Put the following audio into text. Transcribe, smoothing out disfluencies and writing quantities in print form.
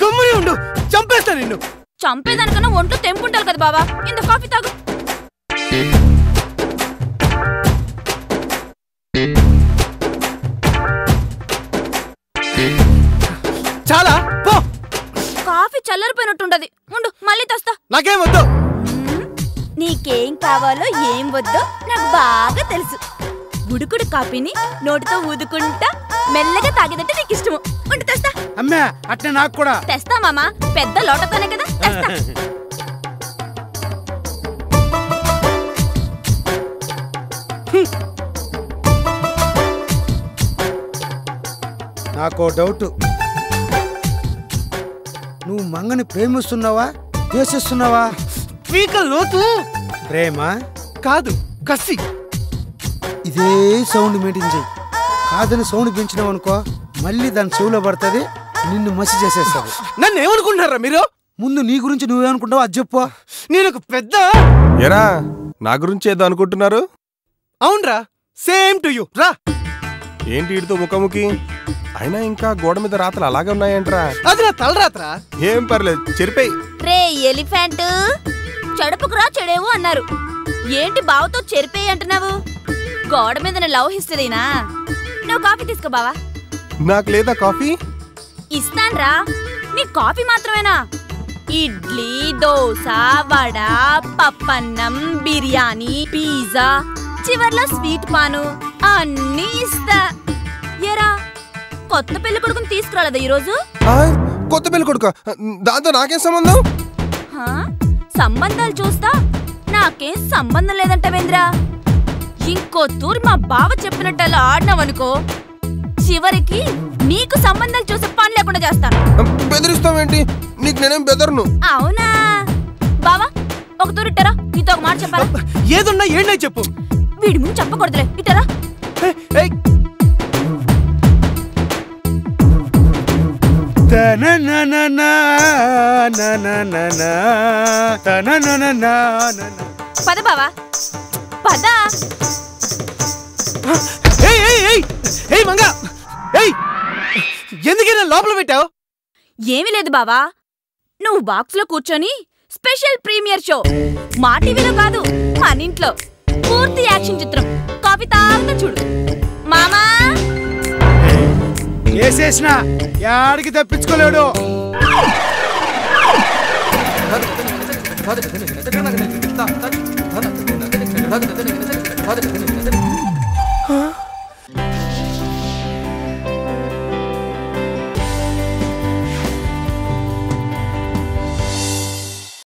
గమ్మునే ఉండు, చంపేస్తా నిన్ను. చంపేదానికన్నా ఒంట్లో తెంపుంటారు కదా బావా, ఇంత కాఫీ తాగు. చాలా పో, కాఫీ చల్లరిపోయినట్టుండది. ఉండు మళ్ళీ తెస్తా. నాకేం వద్దు. నీకేం కావాలో ఏం వద్దో నాకు బాగా తెలుసు. గుడుకుడు కాఫీని నోటితో ఊదుకుంటా మెల్లగా తాగేదంటే నీకు ఇష్టము. ఉండు తెస్తా. అమ్మా అట్లా నాకు కూడా తెస్తా మామ, పెద్ద లోటతోనే కదా తెస్తా. నాకో డౌట్, నువ్వు మంగని ప్రేమిస్తున్నావా చేసేస్తున్నావా? పీక లోతు ప్రేమ కాదు, కసి. ఇదే సౌండ్ మెయింటైన్ చేయి. కాదని సౌండ్ పెంచినావు అనుకో, మళ్ళీ దాని చెవులో పడుతుంది, నిన్ను మసి చేసేస్తావు. నన్ను ఏమనుకుంటున్నారా మీరు? ముందు నీ గురించి నువ్వేమనుకుంటావు అది చెప్పు. నేను ఒక పెద్ద ఎరా, నా గురించి ఏదో అనుకుంటున్నారు. అవునరా, సేమ్ టు యూ. రా, ఏంటి వీడితో ముఖాముఖి? అయినా ఇంకా గోడ మీద రాతలు అలాగే ఉన్నాయంట్రా. అది నా తల రాత్రా. ఏం పర్లేదు, చెరిపోయి. రే ఎలిఫెంట్, చెడపకురా చెడేవు అన్నారు, ఏంటి బావతో చెరిపోయి అంటున్నావు? గోడ మీద నా లవ్ హిస్టరీనా? నువ్వు కాఫీ తీసుకో బావా. నాకు లేదా కాఫీ? ఇస్తాను రా. నీకు కాఫీ మాత్రమేనా? ఇడ్లీ, దోశ, వడ, పప్పన్నం, బిర్యానీ, పిజ్జా, చివర్లో స్వీట్ పాను అన్నీ ఇస్తా. ఏరా కొత్త పెళ్లి కొడుకుని తీసుకురాలేదా ఈరోజు? కొత్త పెళ్లి కొడుకు, దాంతో నాకేం సంబంధం? సంబంధాలు చూస్తా, నాకేం సంబంధం లేదంటవేంద్రా. ఇంకో తూర్ మా బావ చెప్పినట్టు అలా ఆడినావనుకో, చివరికి నీకు సంబంధాలు చూసే పని లేకుండా చేస్తాను. బెదిరిస్తావేంటి? నీకు నేనేం బెదరను. అవునా బావా, ఒక తూరు ఇట్టారా, నీతో ఒక మాట చెప్పాలా? ఏదున్నా ఏడున్నా చెప్పు. వీడి ముందు చెప్పకూడదులే, ఇట్టారా. పద బావా, పద. మంగా ఎందుకైనా లోపల పెట్టావు? ఏమీ లేదు బావా, నువ్వు బాక్స్ లో కూర్చొని స్పెషల్ ప్రీమియర్ షో మా టీవీలో కాదు మన ఇంట్లో, పూర్తి యాక్షన్ చిత్రం. కాఫీ తాగుతా చూడు మామా. చేసేసిన యాడికి తప్పించుకోలేడు.